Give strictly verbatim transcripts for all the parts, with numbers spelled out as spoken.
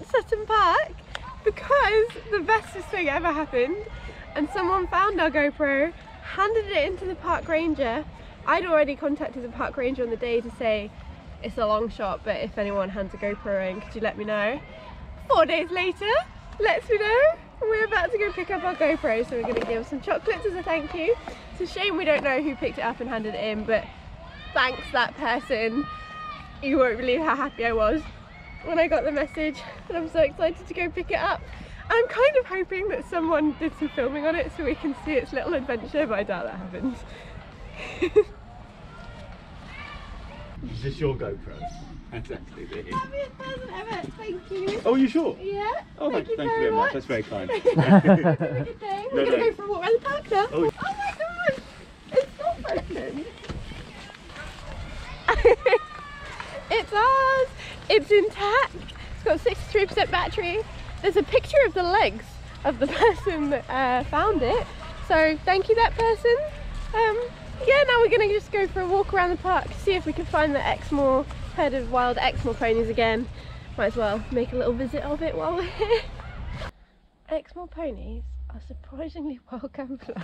at Sutton Park because the bestest thing ever happened, and someone found our GoPro, handed it into the park ranger. I'd already contacted the park ranger on the day to say it's a long shot, but if anyone hands a GoPro in, could you let me know? Four days later, lets me know. We're about to go pick up our GoPro, so we're going to give some chocolates as a thank you. It's a shame we don't know who picked it up and handed it in, but thanks that person. You won't believe how happy I was when I got the message, and I'm so excited to go pick it up. I'm kind of hoping that someone did some filming on it so we can see its little adventure, but I doubt that happens. Is this your GoPro? That's actually it. Happiest person ever, thank you. Oh, you sure? Yeah. Oh, thank, thank you, thank very, you very much. much. That's very kind. Have a good day. We're no, going to no. go for a walk around the park now. Oh, oh my god, it's not broken. It's ours. It's intact. It's got sixty-three percent battery. There's a picture of the legs of the person that uh, found it. So thank you, that person. Um, yeah, now we're going to just go for a walk around the park, see if we can find the Exmoor, herd of wild Exmoor ponies again. Might as well make a little visit of it while we're here. Exmoor ponies are surprisingly well camouflaged.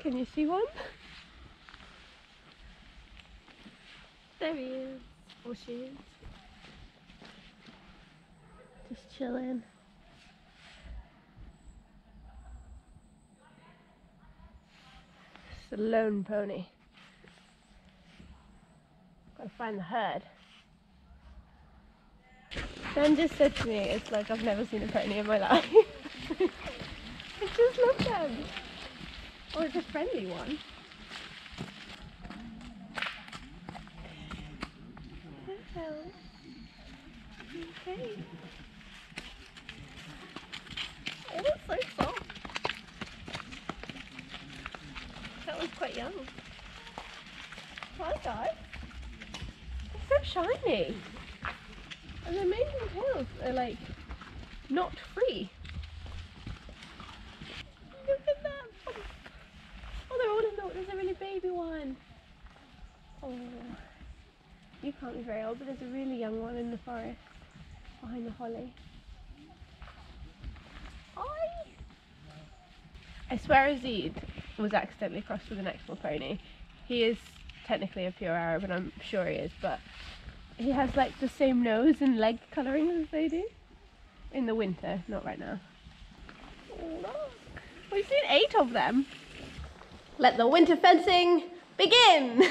Can you see one? There he is, or she is. Just chilling. It's a lone pony. Gotta find the herd. Ben just said to me, it's like I've never seen a pony in my life. I just love them. Or it's a friendly one. Hello. Okay. Oh, it's so soft. That one's quite young. Hi guys. They're so shiny. And their main tails are like not free. Look at that. Oh, they're all in the water. There's a really baby one. Oh. You can't be very old, but there's a really young one in the forest behind the holly. Oi! I swear Aziz was accidentally crossed with an Exmoor pony. He is technically a pure Arab, and I'm sure he is, but he has like the same nose and leg colouring as they do. In the winter, not right now. Oh, look! We've seen eight of them! Let the winter fencing begin!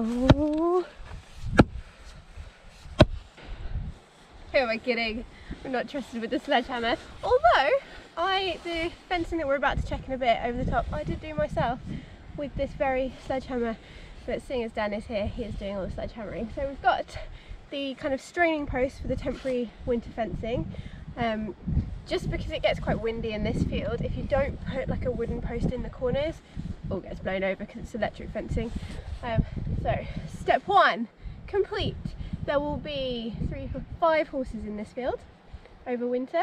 Oh. Who am I kidding? I'm not trusted with the sledgehammer. Although, I the fencing that we're about to check in a bit over the top, I did do myself with this very sledgehammer. But seeing as Dan is here, he is doing all the sledgehammering. So we've got the kind of straining post for the temporary winter fencing. Um, just because it gets quite windy in this field, if you don't put like a wooden post in the corners, all gets blown over because it's electric fencing. Um, so step one complete. There will be three four, five horses in this field over winter.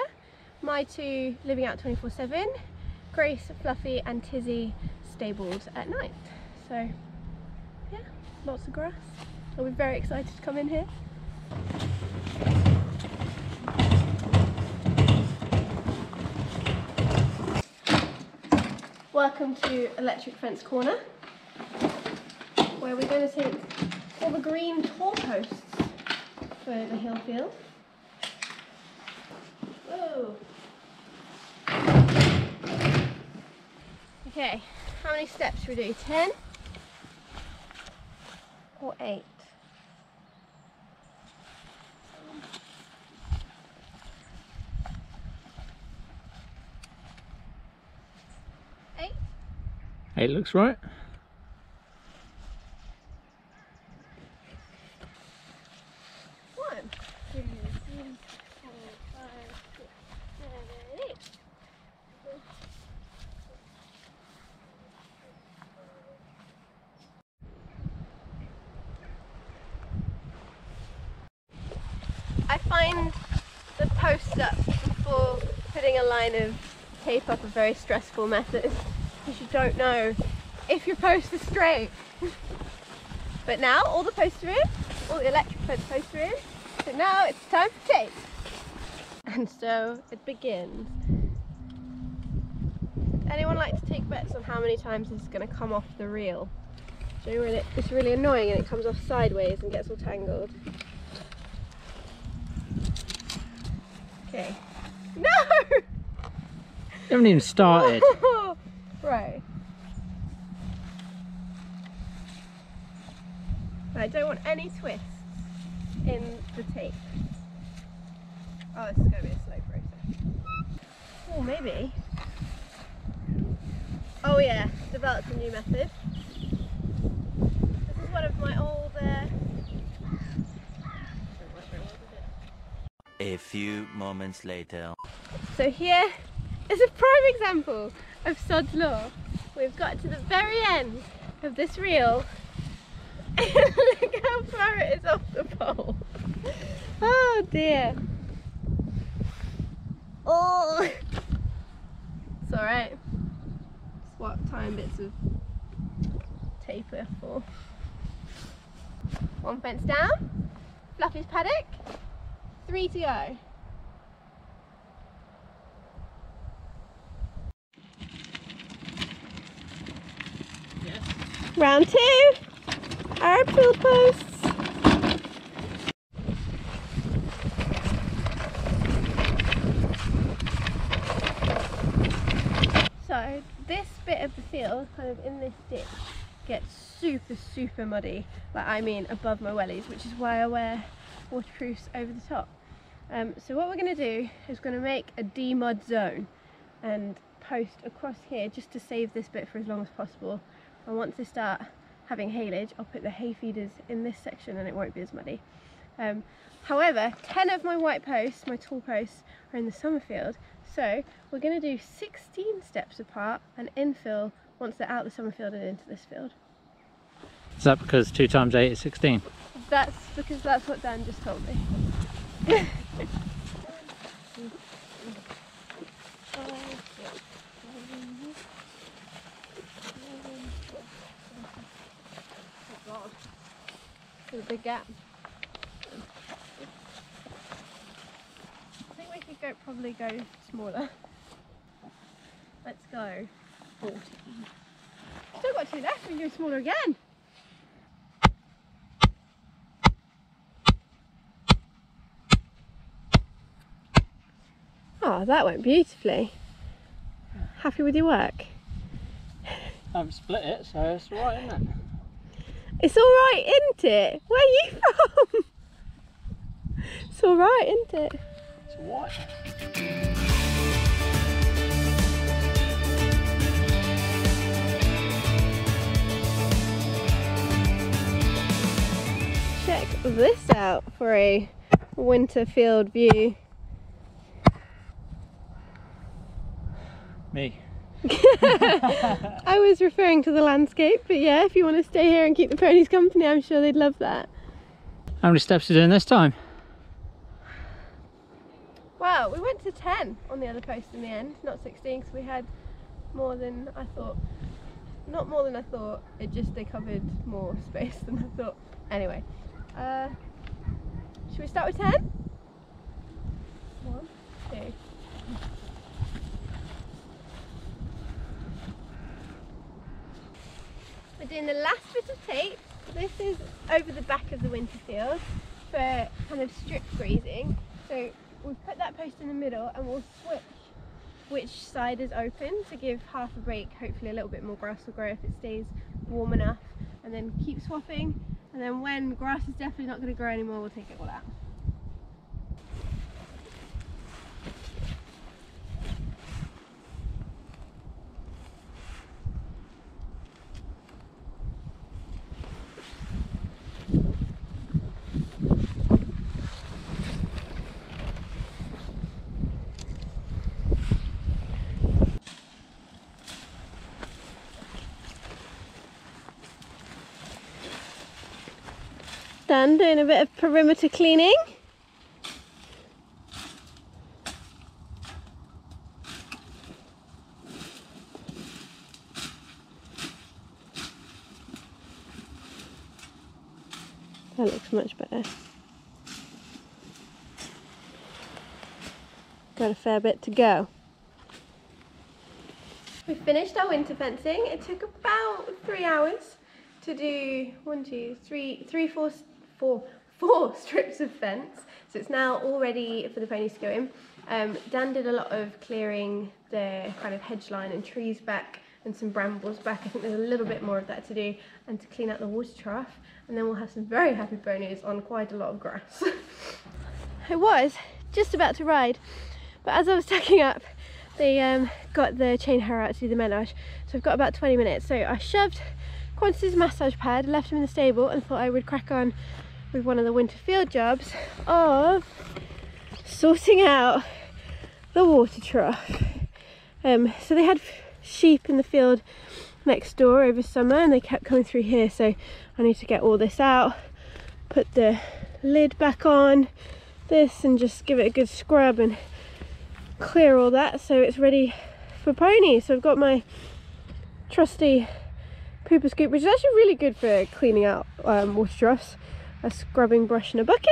My two living out twenty-four seven, Grace, Fluffy and Tizzy stabled at night. So yeah, lots of grass. I'll be very excited to come in here. Welcome to Electric Fence Corner, where we're going to take all the green tall posts for the hill field. Whoa! Okay, how many steps should we do? Ten? Or eight? It looks right. One, two, three, four, five, six, seven, eight. lined the posts up before putting a line of tape up a very stressful method, because you don't know if your post is straight. But now all the posts are in, all the electric posts are in, so now it's time for tape. And so it begins. Anyone like to take bets on how many times this is going to come off the reel? It's really annoying and it comes off sideways and gets all tangled. Okay. No! You haven't even started. Right. I don't want any twists in the tape. Oh, this is going to be a slow process. Oh, maybe. Oh yeah, developed a new method. This is one of my old... Uh... A few moments later. So here is a prime example of sod's law. We've got to the very end of this reel. Look how far it is off the pole. Oh dear. Oh, it's alright. Swap time bits of taper for. One fence down, Fluffy's paddock, three to go. Yes. Round two, our pool posts. So this bit of the field, kind of in this ditch, gets super, super muddy. Like, I mean above my wellies, which is why I wear waterproofs over the top. Um, so what we're going to do is we're going to make a demud zone and post across here just to save this bit for as long as possible. And once they start having haylage, I'll put the hay feeders in this section and it won't be as muddy. Um, however, ten of my white posts, my tall posts, are in the summer field, so we're going to do sixteen steps apart and infill once they're out the summer field and into this field. Is that because two times eight is sixteen? That's because that's what Dan just told me. Oh God, there's a big gap. Go, probably go smaller. Let's go fourteen. Still got two left, we can go smaller again. Oh, that went beautifully. Happy with your work? I've split it, so it's all right, isn't it? It's all right, isn't it? Where are you from? It's all right, isn't it? What? Check this out for a winter field view. Me. I was referring to the landscape, but yeah, if you want to stay here and keep the ponies company, I'm sure they'd love that. How many steps are you doing this time? Wow, we went to ten on the other post in the end, not sixteen, because we had more than I thought. Not more than I thought, it just they covered more space than I thought. Anyway, uh, should we start with ten? One, two. We're doing the last bit of tape. This is over the back of the winter field for kind of strip grazing. So we'll put that post in the middle and we'll switch which side is open to give half a break. Hopefully a little bit more grass will grow if it stays warm enough, and then keep swapping, and then when grass is definitely not going to grow anymore, we'll take it all out. Dan doing a bit of perimeter cleaning. That looks much better. Got a fair bit to go. We finished our winter fencing. It took about three hours to do one, two, three, three, four, four, four strips of fence. So it's now all ready for the ponies to go in. Um, Dan did a lot of clearing the kind of hedge line and trees back and some brambles back. I think there's a little bit more of that to do, and to clean out the water trough. And then we'll have some very happy ponies on quite a lot of grass. I was just about to ride, but as I was tacking up, they um, got the chain harrow out to do the menage. So I've got about twenty minutes. So I shoved Quantity's massage pad, left him in the stable, and thought I would crack on with one of the winter field jobs of sorting out the water trough. Um, so they had sheep in the field next door over summer, and they kept coming through here. So I need to get all this out, put the lid back on this, and just give it a good scrub and clear all that so it's ready for ponies. So I've got my trusty pooper scoop, which is actually really good for cleaning out um, water troughs, a scrubbing brush and a bucket.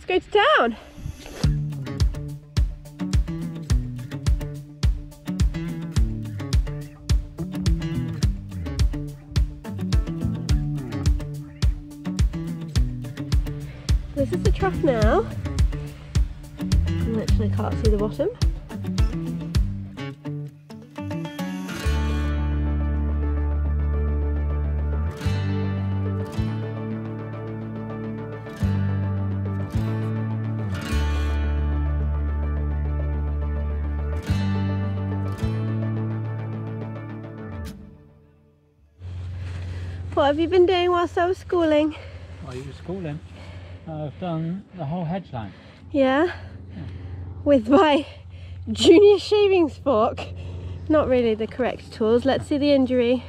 Let's go to town. This is the trough now. Literally can't see the bottom. What have you been doing whilst I was schooling? While you were schooling? I've done the whole hedge line. Yeah? With my junior shavings fork. Not really the correct tools. Let's see the injury.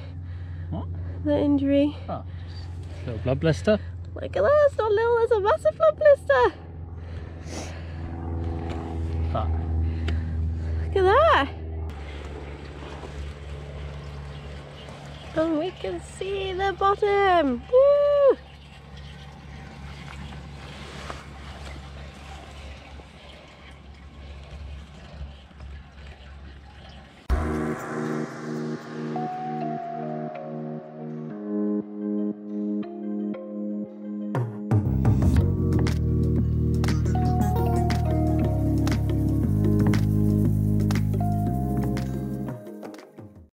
What? The injury. Oh, just a little blood blister. Look at that, it's not little, that's a massive blood blister. Fuck. Look at that. And we can see the bottom. Woo!